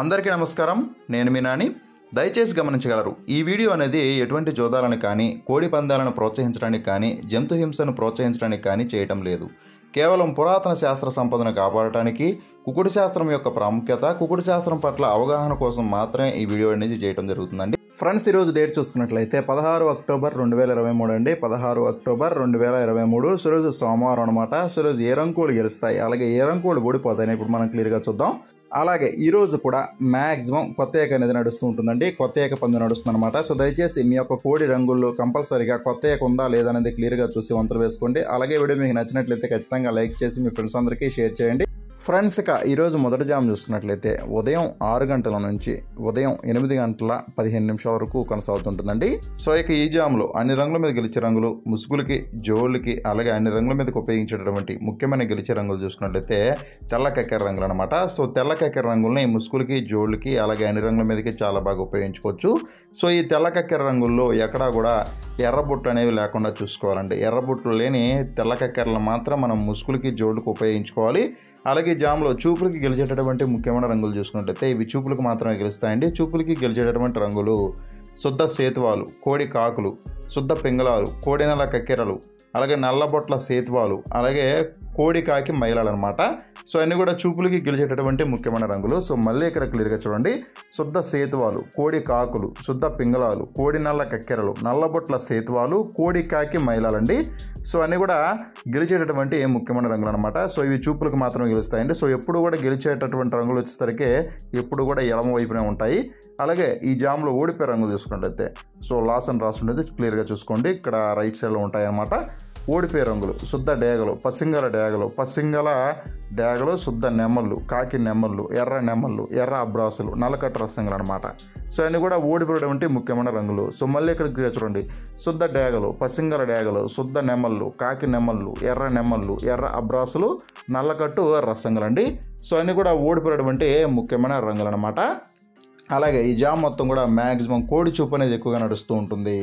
అందరికీ నమస్కారం, నేను మీ నాని. దయచేసి గమనించగలరు, ఈ వీడియో అనేది ఎటువంటి జోదాలను కానీ, కోడి పందాలను ప్రోత్సహించడానికి కానీ, జంతు హింసను ప్రోత్సహించడానికి కానీ చేయటం లేదు. కేవలం పురాతన శాస్త్ర సంపదను కాపాడటానికి, కుకుడు శాస్త్రం యొక్క ప్రాముఖ్యత, కుకుడు శాస్త్రం పట్ల అవగాహన కోసం మాత్రమే ఈ వీడియో అనేది చేయడం జరుగుతుందండి. ఫ్రెండ్స్, ఈరోజు డేట్ చూసుకున్నట్లయితే 16 అక్టోబర్ 2023 అండి. 16 అక్టోబర్ 2023 ఈరోజు సోమవారం అనమాట. ఈరోజు ఏ రంగులు గెలుస్తాయి, అలాగే ఏ రంగులు ఓడిపోతాయని ఇప్పుడు మనం క్లియర్గా చూద్దాం. అలాగే ఈరోజు కూడా మ్యాక్సిమం కొత్త ఏక అనేది నడుస్తూ ఉంటుందండి, కొత్త ఏక పందెం నడుస్తుంది అనమాట. సో దయచేసి మీ యొక్క కోడి రంగుల్లో కంపల్సరీగా కొత్త ఏక ఉందా లేదనేది క్లియర్గా చూసి వంతులు వేసుకోండి. అలాగే వీడియో మీకు నచ్చినట్లయితే ఖచ్చితంగా లైక్ చేసి మీ ఫ్రెండ్స్ అందరికీ షేర్ చేయండి. ఫ్రెండ్స్, ఇక ఈరోజు మొదటి జామ్ చూసుకున్నట్లయితే ఉదయం 6 గంటల నుంచి ఉదయం 8:15 వరకు కొనసాగుతుంటుందండి. సో ఇక ఈ జామ్లో అన్ని రంగుల మీద గెలిచే రంగులు, ముసుగులకి, జోళ్ళకి, అలాగే అన్ని రంగుల మీదకి ఉపయోగించేటటువంటి ముఖ్యమైన గెలిచే రంగులు చూసుకున్నట్లయితే తెల్ల కక్కెర రంగులు అనమాట. సో తెల్ల కక్కెర రంగుల్ని ముసుగులకి, జోళ్ళకి, అలాగే అన్ని రంగుల మీదకి చాలా బాగా ఉపయోగించుకోవచ్చు. సో ఈ తెల్ల కక్కెర రంగుల్లో ఎక్కడా కూడా ఎర్రబుట్లు అనేవి లేకుండా చూసుకోవాలండి. ఎర్రబుట్లు లేని తెల్ల కక్కెరలు మాత్రం మనం ముసుగులకి, జోళ్ళకి ఉపయోగించుకోవాలి. అలాగే జామ్లో చూపులకి గెలిచేటటువంటి ముఖ్యమైన రంగులు చూసుకున్నట్లయితే ఇవి చూపులకు మాత్రమే గెలుస్తాయండి. చూపులకి గెలిచేటటువంటి రంగులు శుద్ధ సేతువాలు, కోడి కాకులు, శుద్ధ పింగళాలు, కోడి నల్ల కక్కెరలు, అలాగే నల్లబొట్ల సేతువాలు, అలాగే కోడి కాకి మైలాలు అనమాట. సో అన్నీ కూడా చూపులకి గెలిచేటటువంటి ముఖ్యమైన రంగులు. సో మళ్ళీ ఇక్కడ క్లియర్గా చూడండి, శుద్ధ సేతువాలు, కోడి కాకులు, శుద్ధ పింగళాలు, కోడి నల్ల కక్కెరలు, నల్లబొట్ల సేతువాలు, కోడి కాకి మైలాలండి. సో అన్నీ కూడా గెలిచేటటువంటి ముఖ్యమైన రంగులు అనమాట. సో ఇవి చూపులకు మాత్రమే గెలుస్తాయండి. సో ఎప్పుడు కూడా గెలిచేటటువంటి రంగులు వచ్చేసరికి ఎప్పుడు కూడా ఎడమ వైపునే ఉంటాయి. అలాగే ఈ జామ్లో ఓడిపోయే రంగులు చూసుకున్నట్లయితే సో లాస్ అని రాసి ఉండేది క్లియర్గా చూసుకోండి, ఇక్కడ రైట్ సైడ్లో ఉంటాయి అనమాట. ఓడిపోయే రంగులు శుద్ధ డేగలు, పసింగల డేగలు, శుద్ధ నెమళ్ళు, కాకి నెమళ్ళు, ఎర్ర నెమళ్ళు, ఎర్ర అబ్రాసులు, నల్లకట్ట రసంగులు అనమాట. సో అన్నీ కూడా ఓడిపోయేటువంటి ముఖ్యమైన రంగులు. సో మళ్ళీ ఇక్కడ చూడండి, శుద్ధ డేగలు, పసింగల డేగలు, శుద్ధ నెమళ్ళు, కాకి నెమళ్ళు, ఎర్ర నెమళ్ళు, ఎర్ర అబ్రాసులు, నల్లకట్టు రసంగులు అండి. సో అన్నీ కూడా ఓడిపోయేటువంటి ముఖ్యమైన రంగులు అనమాట. అలాగే ఈ జామ్ మొత్తం కూడా మ్యాక్సిమం కోడి చూపు అనేది ఎక్కువగా నడుస్తూ ఉంటుంది.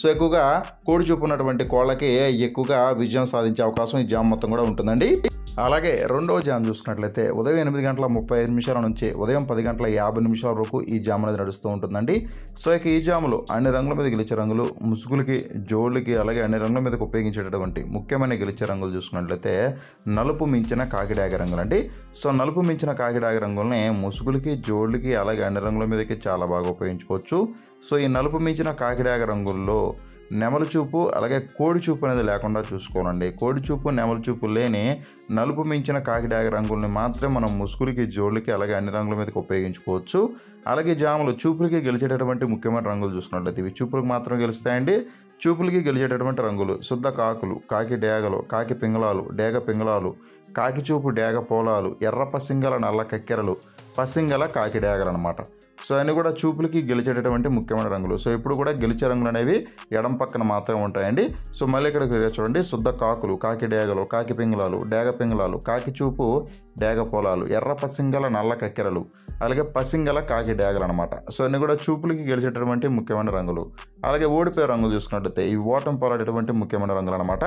సో ఎక్కువగా కోడి చూపు ఉన్నటువంటి కోళ్ళకి ఎక్కువగా విజయం సాధించే అవకాశం ఈ జామ్ మొత్తం కూడా ఉంటుందండి. అలాగే రెండవ జామ్ చూసుకున్నట్లయితే ఉదయం 8:35 నుంచి ఉదయం 10:50 వరకు ఈ జామ్ అనేది నడుస్తూ ఉంటుందండి. సో ఇక ఈ జాములో అన్ని రంగుల మీద గెలిచే రంగులు, ముసుగులకి, జోళ్ళకి, అలాగే అన్ని రంగుల మీదకి ఉపయోగించేటటువంటి ముఖ్యమైన గెలిచే రంగులు చూసుకున్నట్లయితే నలుపు మించిన కాకిడాగ రంగులండి. సో నలుపు మించిన కాకిడాగ రంగులని ముసుగులకి, జోళ్ళకి, అలాగే అన్ని రంగుల మీదకి చాలా బాగా ఉపయోగించుకోవచ్చు. సో ఈ నలుపు మించిన కాకిడాగ రంగుల్లో నెమలి చూపు, అలాగే కోడి చూపు అనేది లేకుండా చూసుకోవాలండి. కోడి చూపు, నెమలి చూపు లేని నలుపు మించిన కాకిడాగ రంగుల్ని మాత్రమే మనం ముసుగులకి, జోళ్ళకి, అలాగే అన్ని రంగుల మీదకి ఉపయోగించుకోవచ్చు. అలాగే జాములు చూపులకి గెలిచేటటువంటి ముఖ్యమైన రంగులు చూసుకున్నట్లయితే ఇవి చూపులకు మాత్రమే గెలుస్తాయండి. చూపులకి గెలిచేటటువంటి రంగులు శుద్ధ కాకులు, కాకి డేగలు, కాకి పింగళాలు, డేగ పింగళాలు, కాకి చూపు, డేగ పోలాలు, ఎర్ర పసింగల నల్ల కక్కెరలు, పసింగల కాకి డేగలు అనమాట. సో అన్నీ కూడా చూపులకి గెలిచేటటువంటి ముఖ్యమైన రంగులు. సో ఇప్పుడు కూడా గెలిచే రంగులు అనేవి ఎడం పక్కన మాత్రమే ఉంటాయండి. సో మళ్ళీ ఇక్కడ చూడండి, శుద్ధ కాకులు, కాకి డేగలు, కాకి పింగళాలు, డేగ పింగళాలు, కాకి చూపు, డేగ పొలాలు, ఎర్ర పసింగల నల్ల కక్కెరలు, అలాగే పసింగల కాకి డేగలు అనమాట. సో అన్నీ కూడా చూపులకి గెలిచేటటువంటి ముఖ్యమైన రంగులు. అలాగే ఓడిపోయే రంగులు చూసుకున్నట్లయితే ఈ ఓటం పాలటటువంటి ముఖ్యమైన రంగులు అనమాట.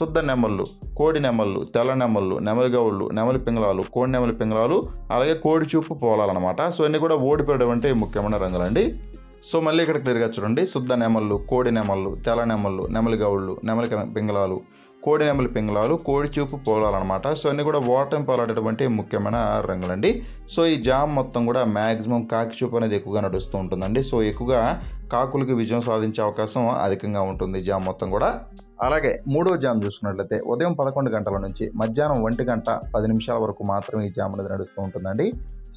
శుద్ధ నెమళ్ళు, కోడి నెమళ్ళు, తెల్ల నెమళ్ళు, నెమలి గౌళ్ళు, నెమలి పింగళాలు, కోడి నెమలి పింగళాలు, అలాగే కోడి చూపు పోలాలన్నమాట. సో అన్నీ కూడా ఓడిపోయేటువంటి ముఖ్యమైన రంగులండి. సో మళ్ళీ ఇక్కడ క్లియర్గా చూడండి, శుద్ధ నెమళ్ళు, కోడి నెమళ్ళు, తెల్ల నెమళ్ళు, నెమలి గౌళ్ళు, నెమలి పింగళాలు, కోడి నెమలి పింగళాలు, కోడి చూపు పోలాలన్నమాట. సో అన్నీ కూడా ఓటమి పాలటటువంటి ముఖ్యమైన రంగులండి. సో ఈ జామ్ మొత్తం కూడా మ్యాక్సిమం కాకి చూపు అనేది ఎక్కువగా నడుస్తూ ఉంటుందండి. సో ఎక్కువగా కాకులకి విజయం సాధించే అవకాశం అధికంగా ఉంటుంది జామ్ మొత్తం కూడా. అలాగే మూడో జామ్ చూసుకున్నట్లయితే ఉదయం 11 గంటల నుంచి మధ్యాహ్నం 1:10 వరకు మాత్రమే ఈ జామ్ అనేది నడుస్తూ ఉంటుందండి.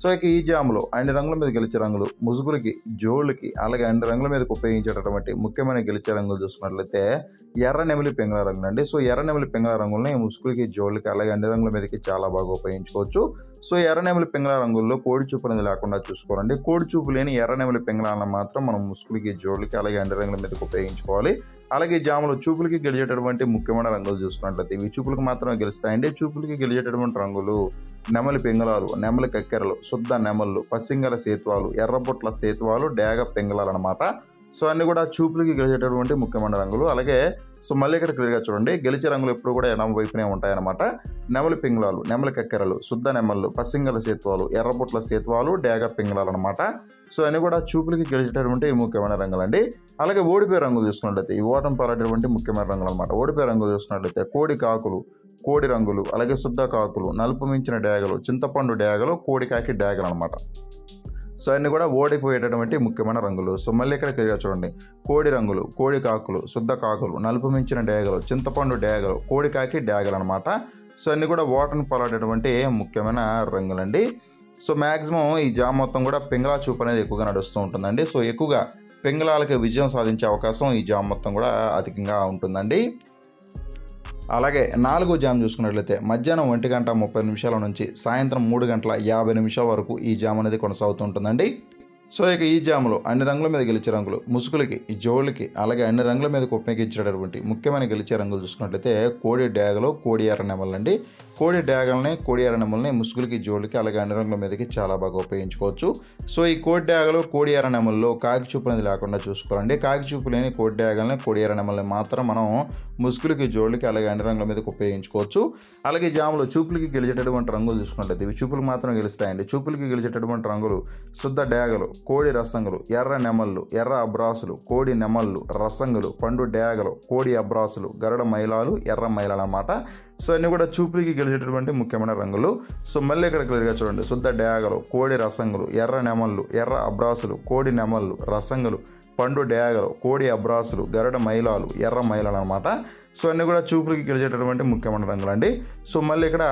సో ఇక ఈ జామ్లో అన్ని రంగుల మీద గెలిచే రంగులు, ముసుగులకి, జోళ్ళకి, అలాగే అన్ని రంగుల మీదకి ఉపయోగించేటటువంటి ముఖ్యమైన గెలిచే రంగులు చూసుకున్నట్లయితే ఎర్ర నెమలి పింగళ రంగులు అండి. సో ఎర్ర నెమలి పింగళ రంగులని ముసుగులకి, జోళ్ళకి, అలాగే అన్ని రంగుల మీదకి చాలా బాగా ఉపయోగించుకోవచ్చు. సో ఎర్ర నెమలి పింగళ రంగుల్లో కోడి చూపు అనేది లేకుండా చూసుకోవాలండి. కోడి చూపు లేని ఎర్ర నెమలి పింగళాలను మాత్రం మనం ముసుగులకి, జోళ్ళకి, అలాగే అన్ని రంగుల మీదకి ఉపయోగించుకోవాలి. అలాగే జాములో చూపులకి గెలిచేటటువంటి ముఖ్యమైన రంగులు చూసుకున్నట్లయితే ఇవి చూపులకు మాత్రమే గెలుస్తాయండి. చూపులకి గెలిచేటటువంటి రంగులు నెమలి పింగళాలు, నెమలి కక్కెరలు, శుద్ధ నెమళ్ళు, పసింగల సేతువాలు, ఎర్రబొట్ల సేతువాలు, డేగ పింగళాలు అనమాట. సో అన్నీ కూడా చూపులకి గెలిచేటటువంటి ముఖ్యమైన రంగులు. అలాగే సో మళ్ళీ ఇక్కడ క్లియర్గా చూడండి, గెలిచే రంగులు ఎప్పుడు కూడా ఎనమ వైపునే ఉంటాయన్నమాట. నెమలి పింగళాలు, నెమలి కక్కెరలు, శుద్ధ నెమళ్ళు, పసింగల సేత్వాలు, ఎర్రబొట్ల సేత్వాలు, డేగ పింగళాలు అనమాట. సో అన్నీ కూడా చూపులకి గెలిచేటటువంటి ముఖ్యమైన రంగులు అండి. అలాగే ఓడిపోయే రంగులు చూసుకున్నట్లయితే ఈ ఓటం పారేటువంటి ముఖ్యమైన రంగులు అనమాట. ఓడిపోయే రంగులు చూసుకున్నట్లయితే కోడి కాకులు, కోడి రంగులు, అలాగే శుద్ధ కాకులు, నలుపు మించిన డేగలు, చింతపండు డేగలు, కోడికాకి డేగలు అనమాట. సో అన్నీ కూడా ఓడిపోయేటటువంటి ముఖ్యమైన రంగులు. సో మళ్ళీ ఇక్కడ క్లియర్గా చూడండి, కోడి రంగులు, కోడి కాకులు, శుద్ధ కాకులు, నలుపు మించిన డేగలు, చింతపండు డేగలు, కోడికాకి డేగలు అనమాట. సో అన్నీ కూడా ఓటను పాలైనటువంటి ముఖ్యమైన రంగులండి. సో మ్యాక్సిమం ఈ జామ్ మొత్తం కూడా పింగళా చూపు అనేది ఎక్కువగా నడుస్తూ ఉంటుందండి. సో ఎక్కువగా పింగళాలకి విజయం సాధించే అవకాశం ఈ జామ్ మొత్తం కూడా అధికంగా ఉంటుందండి. అలాగే 4వ జామ్ చూసుకున్నట్లయితే మధ్యాహ్నం 1:30 నుంచి సాయంత్రం 3:50 వరకు ఈ జామ్ అనేది కొనసాగుతూ ఉంటుందండి. సో ఇక ఈ జాములో అన్ని రంగుల మీద గెలిచే రంగులు, ముసుగులకి, జోళ్ళకి, అలాగే అన్ని రంగుల మీదకి ఉపయోగించేటటువంటి ముఖ్యమైన గెలిచే రంగులు చూసుకున్నట్లయితే కోడి డేగలు, కోడి ఎర్ర నెమలండి. కోడి డేగలని, కోడి ఎర్ర నెమలని ముసుగులకి, జోళ్ళకి, అలాగే అన్ని రంగుల మీదకి చాలా బాగా ఉపయోగించుకోవచ్చు. సో ఈ కోడి డేగలు, కోడి ఎర్ర నెమల్లో కాకి చూపు అనేది లేకుండా చూసుకోవాలండి. కాకి చూపు లేని కోడి డేగలని, కోడి ఎర్ర నెమలని మాత్రం మనం ముసుగులకి, జోళ్ళకి, అలాగే అన్ని రంగుల మీదకి ఉపయోగించుకోవచ్చు. అలాగే జాములో చూపులకి గెలిచేటటువంటి రంగులు చూసుకున్నట్లయితే ఇవి చూపులు మాత్రం గెలుస్తాయండి. చూపులకి గెలిచేటటువంటి రంగులు శుద్ధ డేగలు, కోడి రసంగులు, ఎర్ర నెమళ్ళు, ఎర్ర అబ్రాసులు, కోడి నెమళ్ళు, రసంగులు, పండు డేగలు, కోడి అబ్రాసులు, గరుడ మైలాలు, ఎర్ర మైలాలు అన్నమాట. సో అన్నీ కూడా చూపులకి గెలిచేటటువంటి ముఖ్యమైన రంగులు. సో మళ్ళీ ఇక్కడ క్లియర్గా చూడండి, శుద్ధ డేగలు, కోడి రసంగులు, ఎర్ర నెమళ్ళు, ఎర్ర అబ్రాసులు, కోడి నెమళ్ళు, రసంగులు, పండు డేగలు, కోడి అబ్రాసులు, గరుడ మైలాలు, ఎర్ర మైలాలు అనమాట. సో అన్నీ కూడా చూపులకి గెలిచేటటువంటి ముఖ్యమైన రంగులు అండి. సో మళ్ళీ ఇక్కడ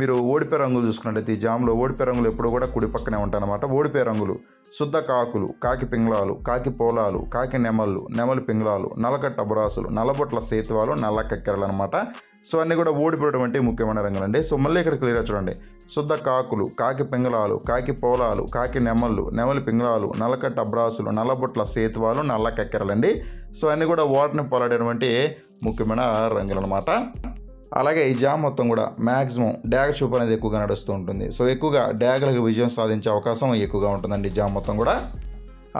మీరు ఓడిపోయే రంగులు చూసుకున్నట్లయితే ఈ జామ్లో ఓడిపోయే రంగులు ఎప్పుడు కూడా కుడి పక్కనే ఉంటాయన్నమాట. ఓడిపోయే రంగులు శుద్ధ కాకులు, కాకి పింగళాలు, కాకి పోలాలు, కాకి నెమళ్ళు, నెమలి పింగళాలు, నల్లకట్ట అబ్రాసులు, నల్లబొట్ల సేతువాలు, నల్ల కక్కెరలు అనమాట. సో అన్నీ కూడా ఓడిపోయేటువంటి ముఖ్యమైన రంగులండి. సో మళ్ళీ ఇక్కడ క్లియర్గా చూడండి, శుద్ధ కాకులు, కాకి పింగళాలు, కాకి పోలాలు, కాకి నెమళ్ళు, నెమలి పింగళాలు, నల్లకట్ట అబ్రాసులు, నల్లబొట్ల సేతువాలు, నల్ల కక్కెరలండి. సో అన్నీ కూడా ఓటని పాలైనటువంటి ముఖ్యమైన రంగులు అనమాట. అలాగే ఈ జామ్ మొత్తం కూడా మ్యాక్సిమం డ్యాగ్ చూపు అనేది ఎక్కువగా నడుస్తూ ఉంటుంది. సో ఎక్కువగా డ్యాగ్లకు విజయం సాధించే అవకాశం ఎక్కువగా ఉంటుందండి ఈ జామ్ మొత్తం కూడా.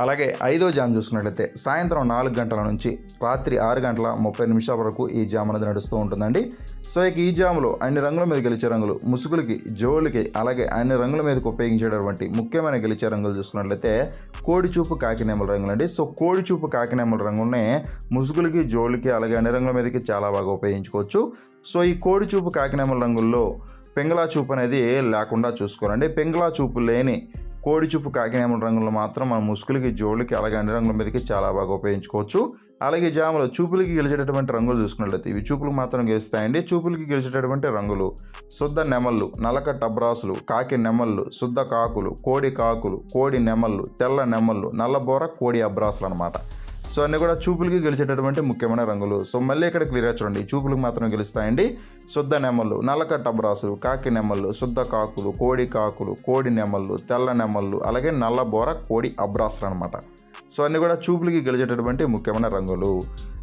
అలాగే 5వ జామ్ చూసుకున్నట్లయితే సాయంత్రం 4 గంటల నుంచి రాత్రి 6:30 వరకు ఈ జామ్ అనేది నడుస్తూ ఉంటుందండి. సో ఇక ఈ జామ్లో అన్ని రంగుల మీద గెలిచే రంగులు, ముసుగులకి, జోళ్ళకి, అలాగే అన్ని రంగుల మీదకి ఉపయోగించేటటువంటి ముఖ్యమైన గెలిచే రంగులు చూసుకున్నట్లయితే కోడి చూపు, కాకి నెమల రంగులు అండి. సో కోడి చూపు, కాకి నెమల రంగులనే ముసుగులకి, జోళ్ళకి, అలాగే అన్ని రంగుల మీదకి చాలా బాగా ఉపయోగించుకోవచ్చు. సో ఈ కోడి చూపు, కాకి నెమల రంగుల్లో పింగళా చూపు అనేది లేకుండా చూసుకోవాలండి. పింగళా చూపు లేని కోడి చూపు, కాకి నెమలి రంగులు మాత్రం మన ముసుగులకి, జోళ్ళకి, అలాగే అన్ని రంగుల మీదకి చాలా బాగా ఉపయోగించుకోవచ్చు. అలాగే జాములో చూపులకి గెలిచేటటువంటి రంగులు చూసుకున్నట్లయితే ఇవి చూపులు మాత్రం గెలుస్తాయండి. చూపులకి గెలిచేటటువంటి రంగులు శుద్ధ నెమళ్ళు, నల్లకట్ట అబ్రాసులు, కాకి నెమళ్ళు, శుద్ధ కాకులు, కోడి కాకులు, కోడి నెమళ్ళు, తెల్ల నెమళ్ళు, నల్లబోర, కోడి అబ్రాసులు అనమాట. సో అన్నీ కూడా చూపులకి గెలిచేటటువంటి ముఖ్యమైన రంగులు. సో మళ్ళీ ఇక్కడ క్లియర్గా చూడండి, చూపులకు మాత్రం గెలుస్తాయండి. శుద్ధ నెమళ్ళు, నల్లకట్ట అబ్రాసులు, కాకి నెమళ్ళు, శుద్ధ కాకులు, కోడి కాకులు, కోడి నెమళ్ళు, తెల్ల నెమళ్ళు, అలాగే నల్లబోర, కోడి అబ్రాసులు అనమాట. సో అన్నీ కూడా చూపులకి గెలిచేటటువంటి ముఖ్యమైన రంగులు.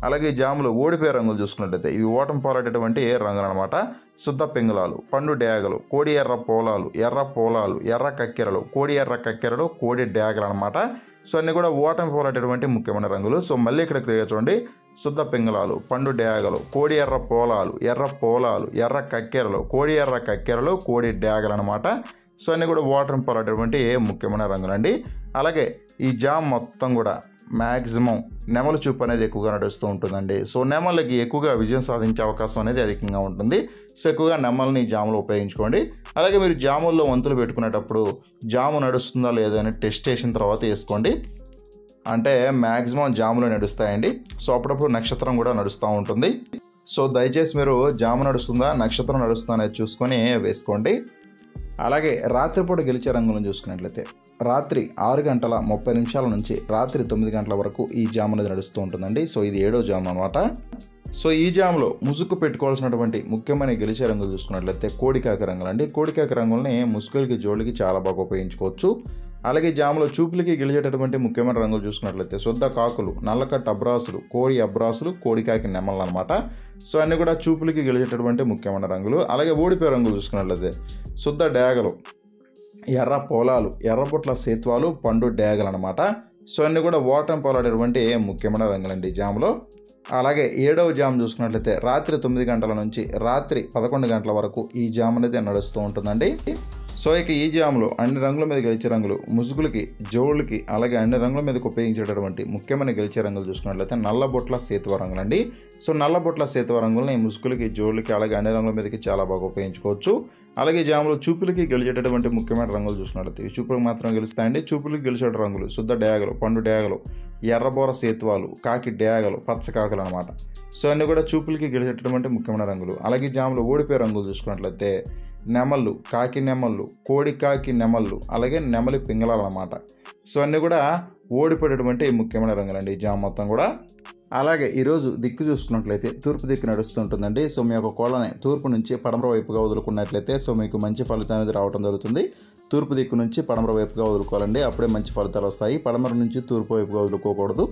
అలాగే జాములు ఓడిపోయే రంగులు చూసుకున్నట్లయితే ఇవి ఓటం పాలైనటువంటి రంగులు అనమాట. శుద్ధ పింగళాలు, పండు డేగలు, కోడి ఎర్ర పోలాలు, ఎర్ర పోలాలు, ఎర్ర కక్కెరలు, కోడి ఎర్ర కక్కెరలు, కోడి డేగలు అనమాట. సో అన్నీ కూడా ఓటమి పోలేటటువంటి ముఖ్యమైన రంగులు. సో మళ్ళీ ఇక్కడ క్లియర్గా చూడండి, శుద్ధ పింగళాలు, పండు డేగలు, కోడి ఎర్ర పోలాలు, ఎర్ర పోలాలు, ఎర్ర కక్కెరలు, కోడి ఎర్ర కక్కెరలు, కోడి డేగలు అనమాట. సో అన్నీ కూడా ఓటమి పోలేటటువంటి ముఖ్యమైన రంగులండి. అలాగే ఈ జామ్ మొత్తం కూడా మ్యాక్సిమం నెమల చూపు అనేది ఎక్కువగా నడుస్తూ ఉంటుందండి. సో నెమలకి ఎక్కువగా విజయం సాధించే అవకాశం అనేది అధికంగా ఉంటుంది. సో ఎక్కువగా నెమలని జాములు ఉపయోగించుకోండి. అలాగే మీరు జాముల్లో వంతులు పెట్టుకునేటప్పుడు జాము నడుస్తుందా లేదా అని టెస్ట్ చేసిన తర్వాత వేసుకోండి. అంటే మ్యాక్సిమం జాములు నడుస్తాయండి. సో అప్పుడప్పుడు నక్షత్రం కూడా నడుస్తూ ఉంటుంది. సో దయచేసి మీరు జాము నడుస్తుందా, నక్షత్రం నడుస్తుందా అనేది చూసుకొని వేసుకోండి. అలాగే రాత్రిపూట గెలిచే రంగులను చూసుకున్నట్లయితే రాత్రి 6:30 నుంచి రాత్రి 9 గంటల వరకు ఈ జామ్ అనేది నడుస్తూ ఉంటుందండి. సో ఇది 7వ జామ్ అనమాట. సో ఈ జామ్లో ముసుగు పెట్టుకోవాల్సినటువంటి ముఖ్యమైన గెలిచే రంగులు చూసుకున్నట్లయితే కోడికాకి రంగులు అండి. కోడికాకి రంగులని ముసుగులకి, జోళ్ళకి చాలా బాగా ఉపయోగించుకోవచ్చు. అలాగే జాములో చూపులకి గెలిచేటటువంటి ముఖ్యమైన రంగులు చూసుకున్నట్లయితే శుద్ధ కాకులు, నల్లకట్ట అబ్రాసులు, కోడి అబ్రాసులు, కోడికాకి నెమలు అనమాట. సో అన్నీ కూడా చూపులకి గెలిచేటటువంటి ముఖ్యమైన రంగులు. అలాగే ఓడిపోయే రంగులు చూసుకున్నట్లయితే శుద్ధ డేగలు, ఎర్ర పోలాలు, ఎర్రబొట్ల సేత్వాలు, పండు డేగలు అనమాట. సో అన్నీ కూడా ఓటం పాలైనటువంటి ముఖ్యమైన రంగులండి జాములో. అలాగే ఏడవ జాము చూసుకున్నట్లయితే రాత్రి 9 గంటల నుంచి రాత్రి 11 గంటల వరకు ఈ జాము అనేది నడుస్తూ ఉంటుందండి. సో ఇక ఈ జాములో అన్ని రంగుల మీద గెలిచే రంగులు ముసుగులకి, జోళ్ళకి, అలాగే అన్ని రంగుల మీదకు ఉపయోగించేటటువంటి ముఖ్యమైన గెలిచే రంగులు చూసుకున్నట్లయితే నల్లబొట్ల సేతువ రంగులండి. సో నల్లబొట్ల సేతువ రంగులని ముసుగులకి, జోళ్ళకి, అలాగే అన్ని రంగుల మీదకి చాలా బాగా ఉపయోగించుకోవచ్చు. అలాగే జాములో చూపులకి గెలిచేటటువంటి ముఖ్యమైన రంగులు చూసుకున్నట్లయితే చూపులకు మాత్రం గెలుస్తాయండి. చూపులకి గెలిచే రంగులు శుద్ధ డయాగలు, పండు డయాగలు, ఎర్రబోర సేతువాలు, కాకి డయాగలు, పచ్చకాకులు అనమాట. సో అన్నీ కూడా చూపులకి గెలిచేటటువంటి ముఖ్యమైన రంగులు. అలాగే జాములో ఓడిపోయే రంగులు చూసుకున్నట్లయితే నెమళ్ళు, కాకి నెమళ్ళు, కోడి కాకి నెమళ్ళు, అలాగే నెమలి పింగళాలు అన్నమాట. సో అన్నీ కూడా ఓడిపోయేటటువంటి ముఖ్యమైన రంగులండి ఈ జామ్ మొత్తం కూడా. అలాగే ఈరోజు దిక్కు చూసుకున్నట్లయితే తూర్పు దిక్కు నడుస్తుంటుందండి. సో మీ యొక్క కోళ్ళని తూర్పు నుంచి పడమర వైపుగా వదులుకున్నట్లయితే సో మీకు మంచి ఫలితం అనేది రావడం జరుగుతుంది. తూర్పు దిక్కు నుంచి పడమర వైపుగా వదులుకోవాలండి, అప్పుడే మంచి ఫలితాలు వస్తాయి. పడమర నుంచి తూర్పు వైపుగా వదులుకోకూడదు.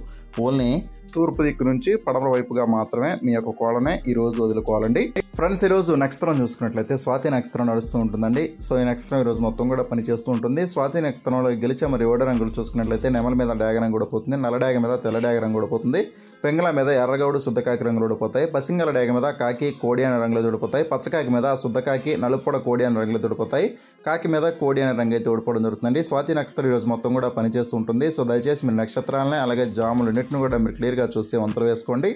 ఓన్లీ తూర్పు దిక్కు నుంచి పడమర వైపుగా మాత్రమే మీ యొక్క కోళ్ళనే ఈరోజు వదులుకోవాలండి. ఫ్రెండ్స్, ఈరోజు నక్షత్రం చూసుకున్నట్లయితే స్వాతి నక్షత్రం నడుస్తూ ఉంటుందండి. సో ఈ నక్షత్రం ఈరోజు మొత్తం కూడా పనిచేస్తూ ఉంటుంది. స్వాతి నక్షత్రంలో గెలిచే మరి ఓడ రంగులు చూసుకున్నట్లయితే నెమల మీద డాగరం కూడా పోతుంది, నల్లడాగ మీద తెల్లడాగ రంగు కూడా పోతుంది, పింగళ మీద ఎర్రగౌడు శుద్ధకాకి రంగులు ఓడిపోతాయి, పసింగల డాగ మీద కాకి కోడి అనే రంగులు ఓడిపోతాయి, పచ్చకాకి మీద శుద్ధకాకి నలుపొడ కోడి అనే రంగులు ఓడిపోతాయి, కాకి మీద కోడి అనే రంగు అయితే ఓడిపోవడం జరుగుతుందండి. స్వాతి నక్షత్రం ఈరోజు మొత్తం కూడా పనిచేస్తూ ఉంటుంది. సో దయచేసి మీరు నక్షత్రాలని అలాగే జాములు రెండింటిని కూడా మీరు క్లియర్గా చూసి వంతలు వేసుకోండి.